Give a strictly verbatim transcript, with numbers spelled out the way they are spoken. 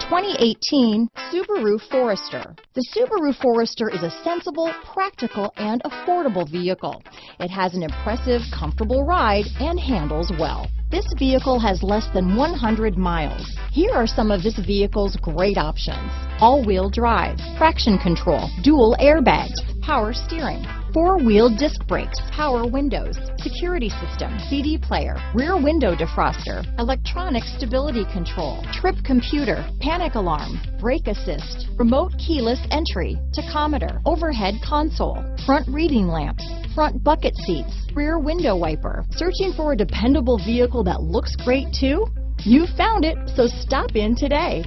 twenty eighteen Subaru Forester. The Subaru Forester is a sensible, practical, and affordable vehicle. It has an impressive, comfortable ride and handles well. This vehicle has less than one hundred miles. Here are some of this vehicle's great options: all-wheel drive, traction control, dual airbags, power steering, four-wheel disc brakes, power windows, security system, C D player, rear window defroster, electronic stability control, trip computer, panic alarm, brake assist, remote keyless entry, tachometer, overhead console, front reading lamps, front bucket seats, rear window wiper. Searching for a dependable vehicle that looks great too? You found it, so stop in today.